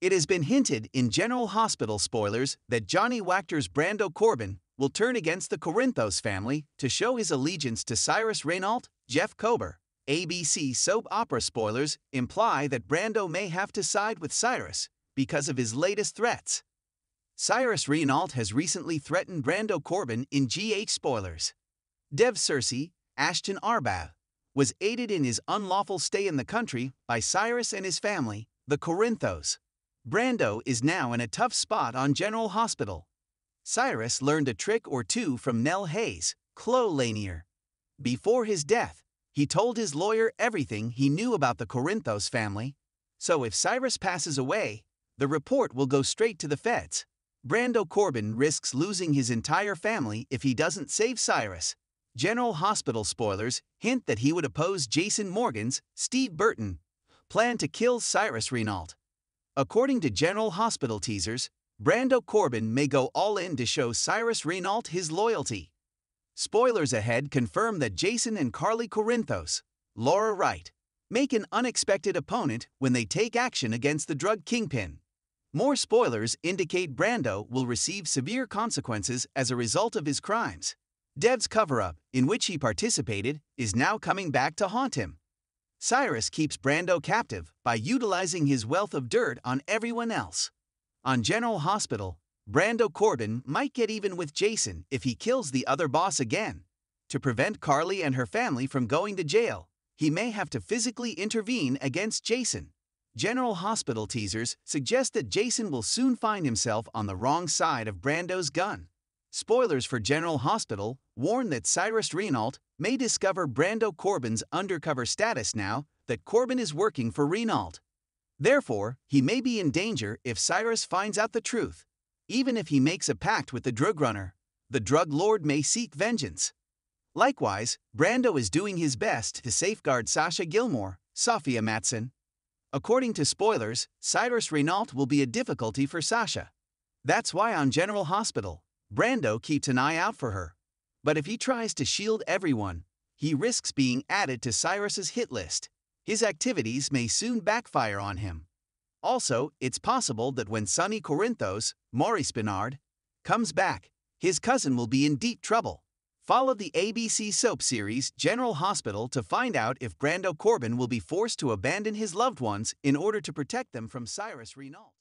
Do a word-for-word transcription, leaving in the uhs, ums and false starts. It has been hinted in General Hospital spoilers that Johnny Wactor's Brando Corbin will turn against the Corinthos family to show his allegiance to Cyrus Renault, Jeff Kober. A B C soap opera spoilers imply that Brando may have to side with Cyrus because of his latest threats. Cyrus Renault has recently threatened Brando Corbin in G H spoilers. Dev Cersei, Ashton Arbaugh, was aided in his unlawful stay in the country by Cyrus and his family, the Corinthos. Brando is now in a tough spot on General Hospital. Cyrus learned a trick or two from Nell Hayes, Chloe Lanier. Before his death, he told his lawyer everything he knew about the Corinthos family. So if Cyrus passes away, the report will go straight to the feds. Brando Corbin risks losing his entire family if he doesn't save Cyrus. General Hospital spoilers hint that he would oppose Jason Morgan's, Steve Burton, plan to kill Cyrus Renault. According to General Hospital teasers, Brando Corbin may go all in to show Cyrus Renault his loyalty. Spoilers ahead confirm that Jason and Carly Corinthos, Laura Wright, make an unexpected opponent when they take action against the drug kingpin. More spoilers indicate Brando will receive severe consequences as a result of his crimes. Dev's cover-up, in which he participated, is now coming back to haunt him. Cyrus keeps Brando captive by utilizing his wealth of dirt on everyone else. On General Hospital, Brando Corbin might get even with Jason if he kills the other boss again. To prevent Carly and her family from going to jail, he may have to physically intervene against Jason. General Hospital teasers suggest that Jason will soon find himself on the wrong side of Brando's gun. Spoilers for General Hospital warn that Cyrus Renault may discover Brando Corbin's undercover status now that Corbin is working for Renault. Therefore, he may be in danger if Cyrus finds out the truth. Even if he makes a pact with the drug runner, the drug lord may seek vengeance. Likewise, Brando is doing his best to safeguard Sasha Gilmore, Sophia Matson. According to spoilers, Cyrus Renault will be a difficulty for Sasha. That's why on General Hospital, Brando keeps an eye out for her. But if he tries to shield everyone, he risks being added to Cyrus's hit list. His activities may soon backfire on him. Also, it's possible that when Sonny Corinthos, Maurice Bernard, comes back, his cousin will be in deep trouble. Follow the A B C soap series General Hospital to find out if Brando Corbin will be forced to abandon his loved ones in order to protect them from Cyrus Renault.